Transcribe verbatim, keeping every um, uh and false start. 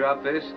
drop this?